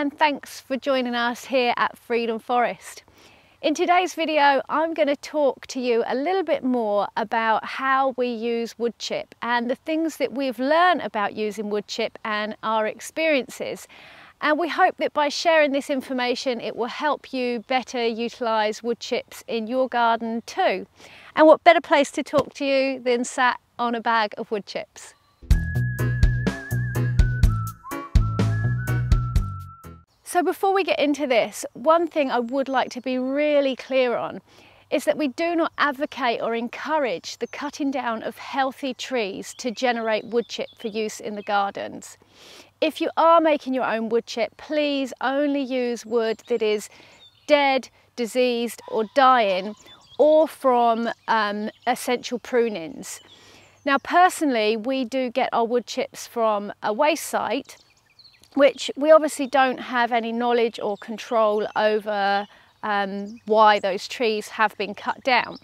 and thanks for joining us here at Freedom Forest. In today's video, I'm going to talk to you a little bit more about how we use wood chip and the things that we've learned about using wood chip and our experiences. And we hope that by sharing this information, it will help you better utilise wood chips in your garden too. And what better place to talk to you than sat on a bag of wood chips. So before we get into this, one thing I would like to be really clear on is that we do not advocate or encourage the cutting down of healthy trees to generate wood chip for use in the gardens. If you are making your own wood chip, please only use wood that is dead, diseased or dying, or from essential prunings. Now personally, we do get our wood chips from a waste site, which we obviously don't have any knowledge or control over why those trees have been cut down.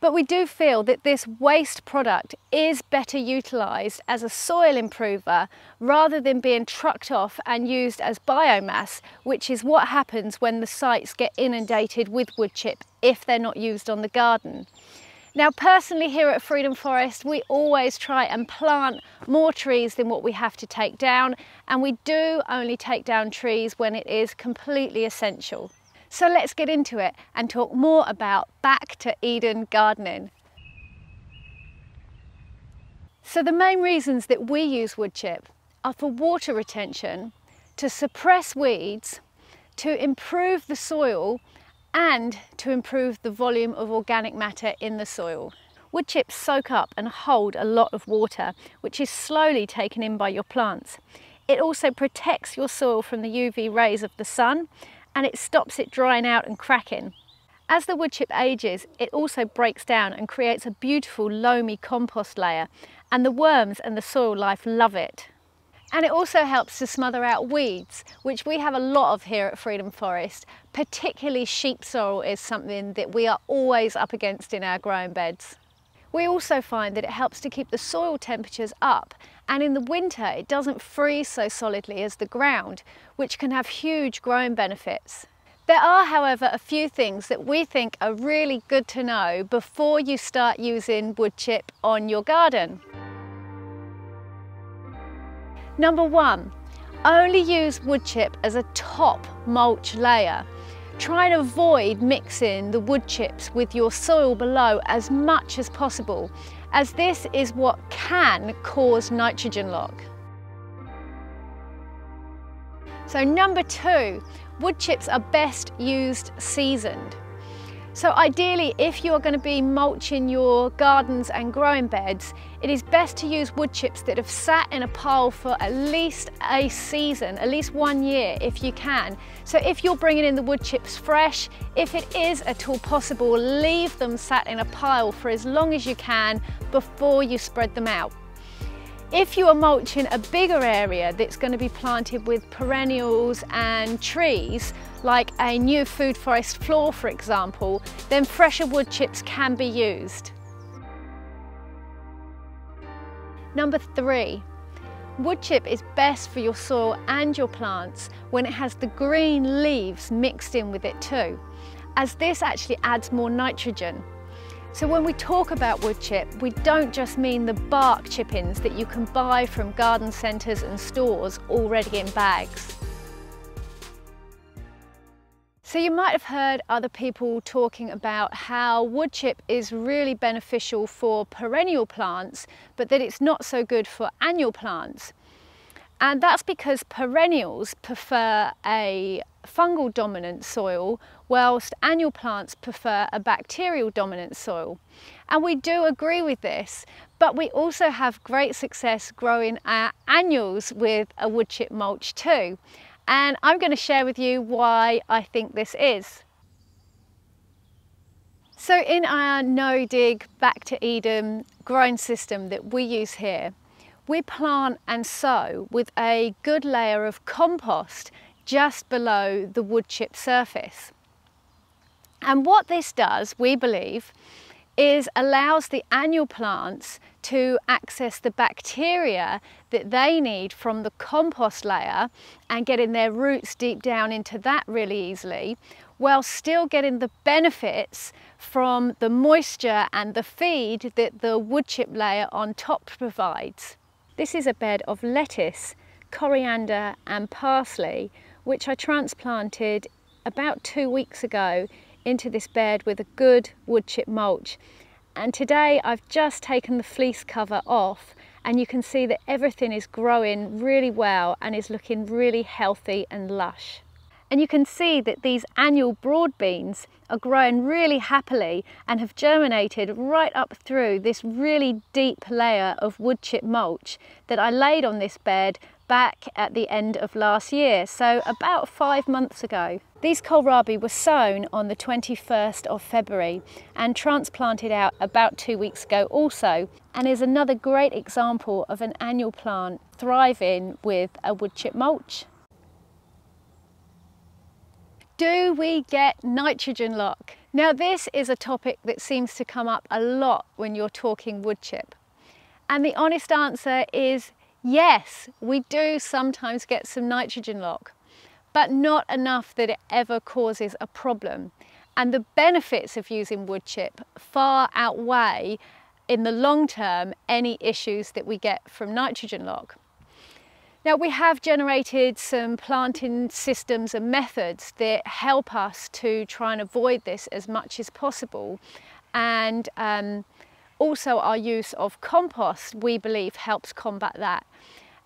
But we do feel that this waste product is better utilised as a soil improver rather than being trucked off and used as biomass, which is what happens when the sites get inundated with wood chip if they're not used on the garden. Now personally here at Freedom Forest, we always try and plant more trees than what we have to take down, and we do only take down trees when it is completely essential. So let's get into it and talk more about Back to Eden gardening. So the main reasons that we use wood chip are for water retention, to suppress weeds, to improve the soil, and to improve the volume of organic matter in the soil. Wood chips soak up and hold a lot of water, which is slowly taken in by your plants. It also protects your soil from the UV rays of the sun, and it stops it drying out and cracking. As the wood chip ages, it also breaks down and creates a beautiful loamy compost layer, and the worms and the soil life love it. And it also helps to smother out weeds, which we have a lot of here at Freedom Forest. Particularly sheep sorrel is something that we are always up against in our growing beds. We also find that it helps to keep the soil temperatures up, and in the winter it doesn't freeze so solidly as the ground, which can have huge growing benefits. There are, however, a few things that we think are really good to know before you start using wood chip on your garden. Number one, only use wood chip as a top mulch layer. Try and avoid mixing the wood chips with your soil below as much as possible, as this is what can cause nitrogen lock. So number two, wood chips are best used seasoned. So ideally, if you're going to be mulching your gardens and growing beds, it is best to use wood chips that have sat in a pile for at least a season, at least 1 year if you can. So if you're bringing in the wood chips fresh, if it is at all possible, leave them sat in a pile for as long as you can before you spread them out. If you are mulching a bigger area that's going to be planted with perennials and trees, like a new food forest floor for example, then fresher wood chips can be used. Number three, wood chip is best for your soil and your plants when it has the green leaves mixed in with it too, as this actually adds more nitrogen. So when we talk about wood chip, we don't just mean the bark chippings that you can buy from garden centres and stores already in bags. So you might have heard other people talking about how wood chip is really beneficial for perennial plants, but that it's not so good for annual plants. And that's because perennials prefer a fungal dominant soil, whilst annual plants prefer a bacterial dominant soil. And we do agree with this, but we also have great success growing our annuals with a wood chip mulch too. And I'm going to share with you why I think this is. So in our No Dig Back to Eden growing system that we use here, we plant and sow with a good layer of compost just below the wood chip surface. And what this does, we believe, is allows the annual plants to access the bacteria that they need from the compost layer and getting their roots deep down into that really easily, while still getting the benefits from the moisture and the feed that the wood chip layer on top provides. This is a bed of lettuce, coriander and parsley, which I transplanted about 2 weeks ago into this bed with a good wood chip mulch. And today I've just taken the fleece cover off and you can see that everything is growing really well and is looking really healthy and lush. And you can see that these annual broad beans are growing really happily and have germinated right up through this really deep layer of wood chip mulch that I laid on this bed back at the end of last year, so about 5 months ago. These kohlrabi were sown on the 21st of February and transplanted out about 2 weeks ago also, and is another great example of an annual plant thriving with a wood chip mulch. Do we get nitrogen lock? Now this is a topic that seems to come up a lot when you're talking wood chip. And the honest answer is yes, we do sometimes get some nitrogen lock, but not enough that it ever causes a problem. And the benefits of using wood chip far outweigh, in the long term, any issues that we get from nitrogen lock. Now we have generated some planting systems and methods that help us to try and avoid this as much as possible, and also our use of compost we believe helps combat that.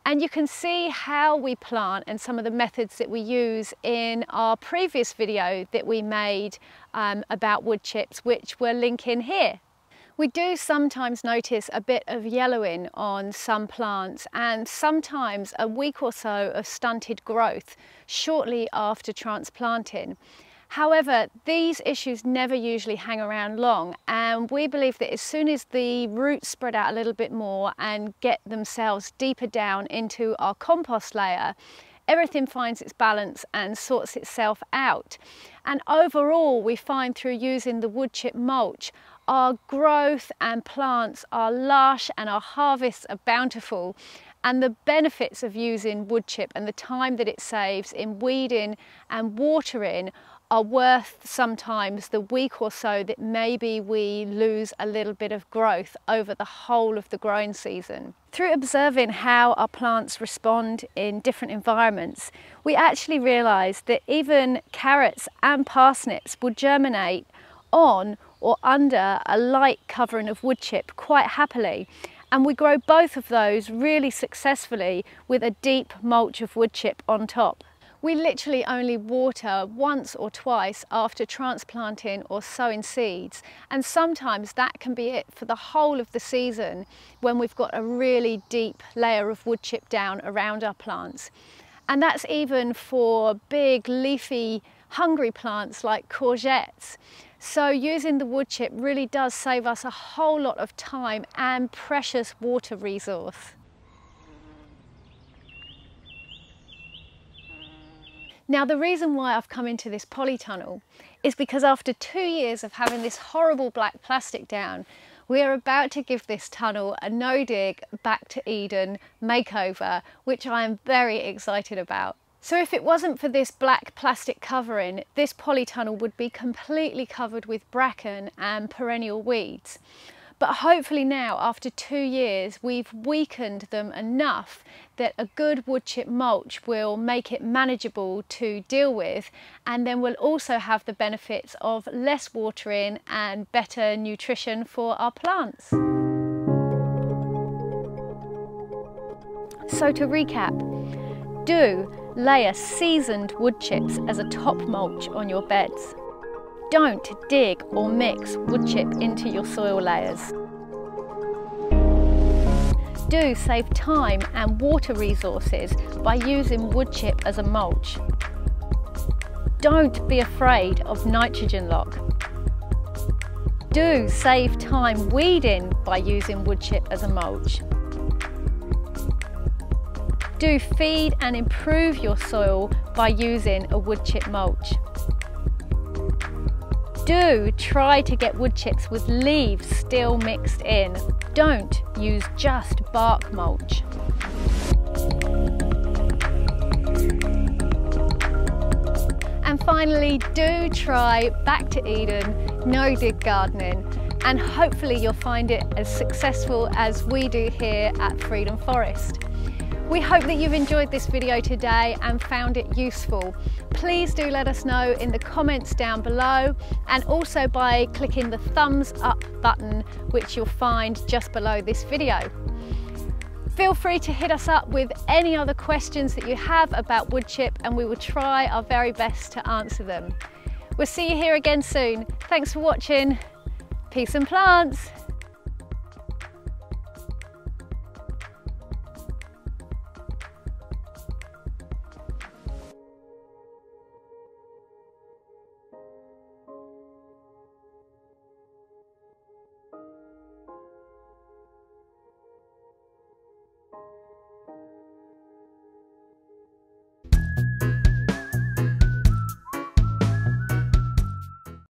And you can see how we plant and some of the methods that we use in our previous video that we made about wood chips, which we're linking here. We do sometimes notice a bit of yellowing on some plants and sometimes a week or so of stunted growth shortly after transplanting. However, these issues never usually hang around long, and we believe that as soon as the roots spread out a little bit more and get themselves deeper down into our compost layer, everything finds its balance and sorts itself out. And overall, we find through using the wood chip mulch, our growth and plants are lush and our harvests are bountiful. And the benefits of using wood chip and the time that it saves in weeding and watering are worth sometimes the week or so that maybe we lose a little bit of growth over the whole of the growing season. Through observing how our plants respond in different environments, we actually realised that even carrots and parsnips will germinate on or under a light covering of wood chip quite happily. And we grow both of those really successfully with a deep mulch of wood chip on top. We literally only water once or twice after transplanting or sowing seeds, and sometimes that can be it for the whole of the season when we've got a really deep layer of wood chip down around our plants. And that's even for big leafy hungry plants like courgettes. So using the wood chip really does save us a whole lot of time and precious water resource. Now the reason why I've come into this polytunnel is because after 2 years of having this horrible black plastic down, we are about to give this tunnel a No Dig Back to Eden makeover, which I am very excited about. So if it wasn't for this black plastic covering, this polytunnel would be completely covered with bracken and perennial weeds. But hopefully now, after 2 years, we've weakened them enough that a good wood chip mulch will make it manageable to deal with, and then we'll also have the benefits of less watering and better nutrition for our plants. So to recap, do layer seasoned wood chips as a top mulch on your beds. Don't dig or mix wood chip into your soil layers. Do save time and water resources by using wood chip as a mulch. Don't be afraid of nitrogen lock. Do save time weeding by using wood chip as a mulch. Do feed and improve your soil by using a wood chip mulch. Do try to get wood chips with leaves still mixed in. Don't use just bark mulch. And finally, do try Back to Eden No Dig gardening, and hopefully you'll find it as successful as we do here at Freedom Forest. We hope that you've enjoyed this video today and found it useful. Please do let us know in the comments down below, and also by clicking the thumbs up button, which you'll find just below this video. Feel free to hit us up with any other questions that you have about wood chip, and we will try our very best to answer them. We'll see you here again soon. Thanks for watching. Peace and plants.